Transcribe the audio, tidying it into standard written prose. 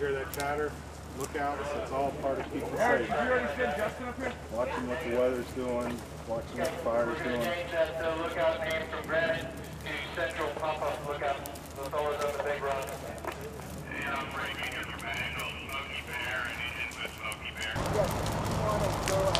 hear that chatter, look out, it's all part of keeping safe. Watching what the weather's doing, watching what the fire's doing. Change that lookout name from Greenwich to Central Pop-Up Lookout. The fellas on the big run. And I'm breaking your manual, Smokey Bear, and in with Smokey Bear.